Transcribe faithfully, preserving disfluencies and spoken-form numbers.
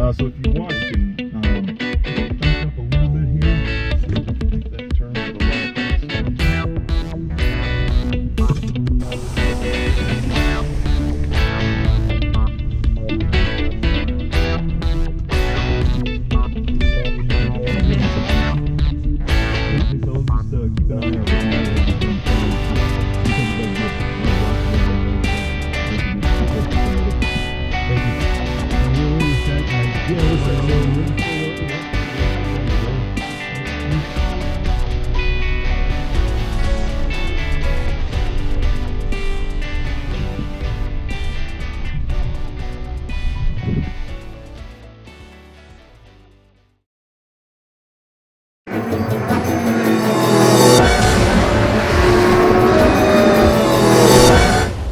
Uh, so if you want, you can um, back up a little bit here, so you can make that turn to the right. So just uh, keep an eye on that. Yeah,